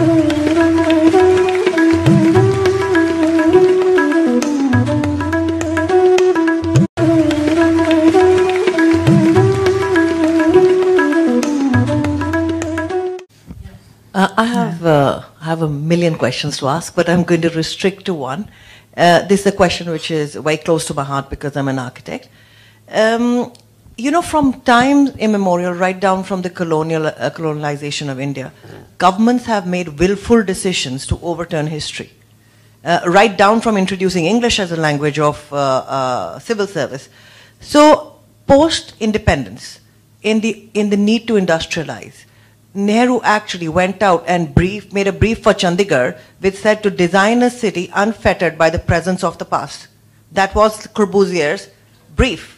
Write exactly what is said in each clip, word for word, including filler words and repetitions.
Uh, I have uh, have a million questions to ask, but I'm going to restrict to one. Uh, this is a question which is very close to my heart because I'm an architect. Um, you know, from time immemorial, right down from the colonial uh, colonization of India, governments have made willful decisions to overturn history. Uh, right down from introducing English as a language of uh, uh, civil service. So, post-independence, in the in the need to industrialize, Nehru actually went out and brief, made a brief for Chandigarh which said to design a city unfettered by the presence of the past. That was Corbusier's brief.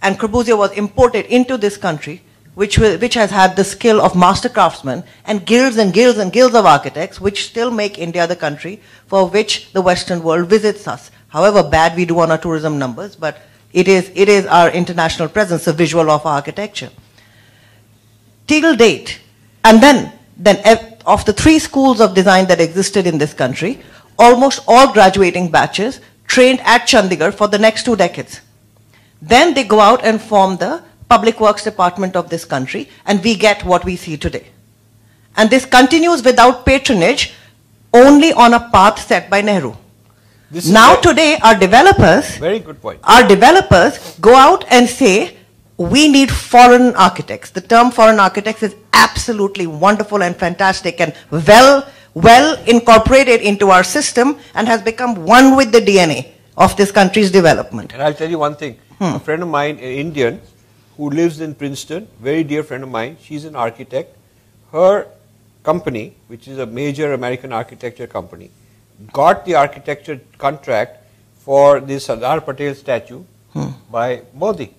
And Corbusier was imported into this country which, will, which has had the skill of master craftsmen and guilds and guilds and guilds of architects which still make India the country for which the Western world visits us. However bad we do on our tourism numbers, but it is, it is our international presence, a visual of architecture. Till date, and then, then of the three schools of design that existed in this country, almost all graduating batches trained at Chandigarh for the next two decades. Then they go out and form the Public Works Department of this country, and we get what we see today. And this continues without patronage, only on a path set by Nehru. This now today, our developers, very good point. Our developers go out and say, we need foreign architects. The term foreign architects is absolutely wonderful and fantastic and well, well incorporated into our system and has become one with the D N A of this country's development. And I'll tell you one thing. Hmm. A friend of mine, an Indian, who lives in Princeton, very dear friend of mine, she's an architect. Her company, which is a major American architecture company, got the architecture contract for the Sardar Patel statue hmm. by Modi.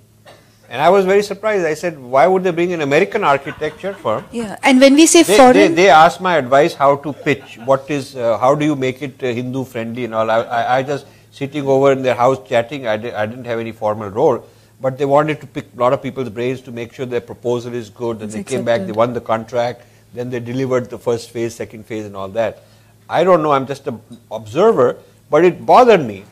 And I was very surprised. I said, why would they bring an American architecture firm? Yeah, and when we say they, foreign... They, they asked my advice how to pitch, what is, uh, how do you make it uh, Hindu friendly and all. I, I, I just sitting over in their house chatting, I, di I didn't have any formal role. But they wanted to pick a lot of people's brains to make sure their proposal is good. And they accepted. Came back, they won the contract, then they delivered the first phase, second phase and all that. I don't know, I'm just an observer, but it bothered me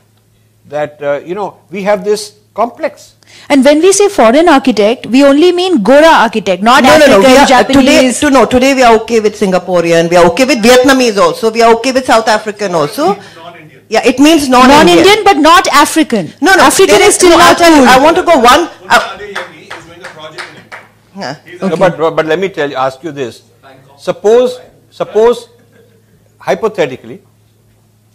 that, uh, you know, we have this complex. And when we say foreign architect, we only mean Gora architect, not no, African, no, no. We are, Japanese. Today, to, no, today we are okay with Singaporean, we are okay with Vietnamese also, we are okay with South African also. Non-Indian. Yeah, it means non-Indian. Non-Indian but not African. No, no. African is still not cool. I want to go one... Yeah. Okay. No, but, but let me tell you, ask you this. Suppose, suppose, hypothetically,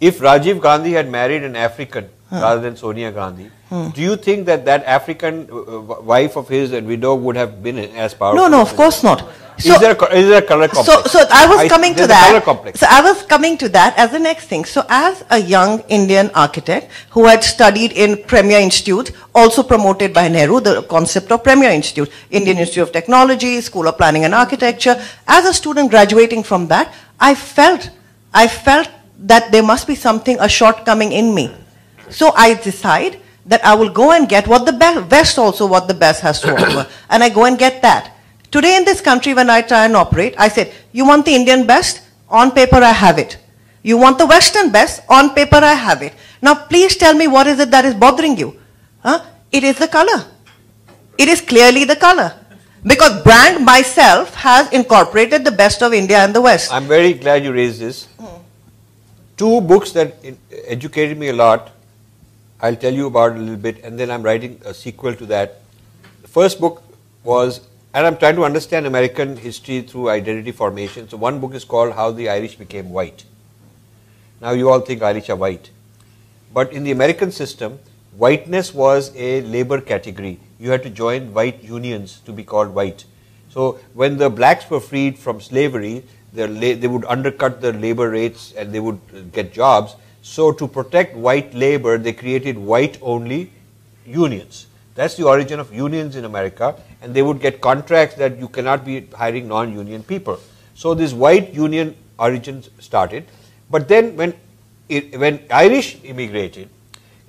if Rajiv Gandhi had married an African, hmm. rather than Sonia Gandhi, hmm. do you think that that African uh, wife of his and widow would have been as powerful? No, no, of course not. So, is, there a, is there a color complex? So, so I was I, coming to that. So I was coming to that as the next thing. So as a young Indian architect who had studied in Premier Institute, also promoted by Nehru, the concept of Premier Institute, Indian Institute of Technology, School of Planning and Architecture, as a student graduating from that, I felt, I felt that there must be something, a shortcoming in me. So I decide that I will go and get what the best, also what the best has to offer. And I go and get that. Today in this country, when I try and operate, I said, you want the Indian best? On paper, I have it. You want the Western best? On paper, I have it. Now, please tell me what is it that is bothering you? Huh? It is the color. It is clearly the color. Because brand myself has incorporated the best of India and the West. I'm very glad you raised this. Hmm. Two books that educated me a lot, I'll tell you about a little bit, and then I'm writing a sequel to that. The first book was, and I'm trying to understand American history through identity formation. So one book is called How the Irish Became White. Now you all think Irish are white. But in the American system, whiteness was a labor category. You had to join white unions to be called white. So when the blacks were freed from slavery, they would undercut the labor rates and they would get jobs. So to protect white labor, they created white-only unions. That's the origin of unions in America. And they would get contracts that you cannot be hiring non-union people. So this white union origin started. But then when, it, when Irish immigrated,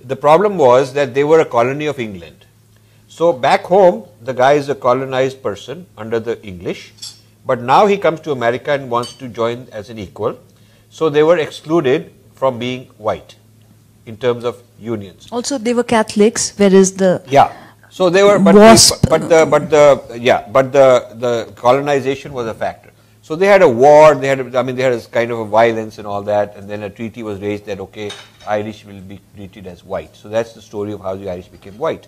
the problem was that they were a colony of England. So back home, the guy is a colonized person under the English. But now he comes to America and wants to join as an equal. So they were excluded from being white in terms of unions. Also, they were Catholics, whereas the yeah. So they were, but the, but the but the yeah, but the the colonization was a factor. So they had a war. They had, I mean, they had a kind of a violence and all that, and then a treaty was raised that okay, Irish will be treated as white. So that's the story of how the Irish became white.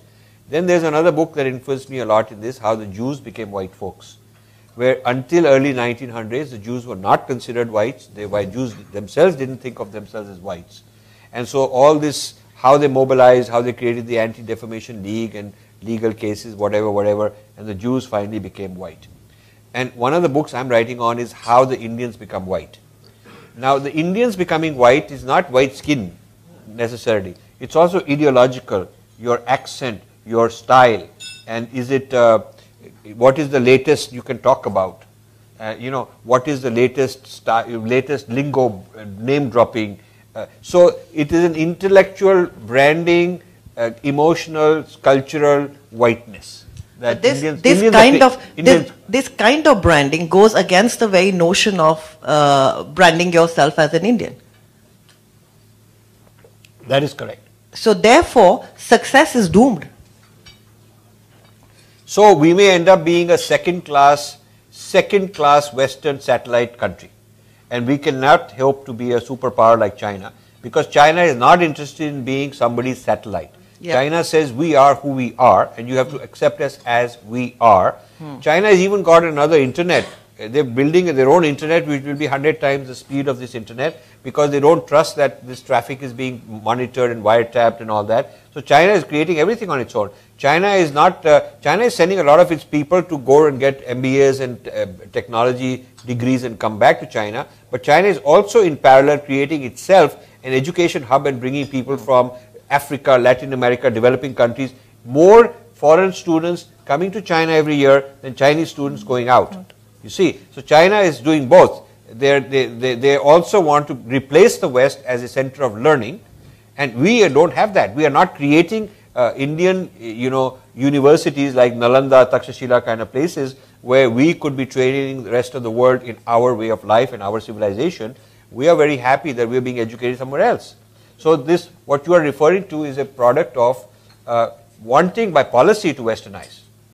Then there's another book that influenced me a lot in this: How the Jews Became White Folks, where until early nineteen hundreds, the Jews were not considered whites. They were Jews themselves didn't think of themselves as whites. And so all this, how they mobilized, how they created the Anti-Defamation League and legal cases, whatever, whatever, and the Jews finally became white. And one of the books I'm writing on is How the Indians Become White. Now, the Indians becoming white is not white skin necessarily. It's also ideological, your accent, your style, and is it... Uh, what is the latest you can talk about? Uh, you know, what is the latest style, latest lingo, uh, name dropping? Uh, so it is an intellectual branding, uh, emotional, cultural whiteness. That this Indians, this Indians kind of this, this kind of branding goes against the very notion of uh, branding yourself as an Indian. That is correct. So therefore, success is doomed. So we may end up being a second class, second class Western satellite country, and we cannot hope to be a superpower like China, because China is not interested in being somebody's satellite. Yeah. China says we are who we are, and you have to accept us as we are. Hmm. China has even got another internet. They're building their own internet, which will be one hundred times the speed of this internet, because they don't trust that this traffic is being monitored and wiretapped and all that. So China is creating everything on its own. China is not. Uh, China is sending a lot of its people to go and get M B As and uh, technology degrees and come back to China. But China is also in parallel creating itself an education hub and bringing people from Africa, Latin America, developing countries, more foreign students coming to China every year than Chinese students going out. You see, so China is doing both. They're, they, they, they also want to replace the West as a center of learning, and we don't have that. We are not creating uh, Indian, you know, universities like Nalanda, Takshashila kind of places where we could be training the rest of the world in our way of life and our civilization. We are very happy that we are being educated somewhere else. So this, what you are referring to, is a product of uh, wanting by policy to Westernize.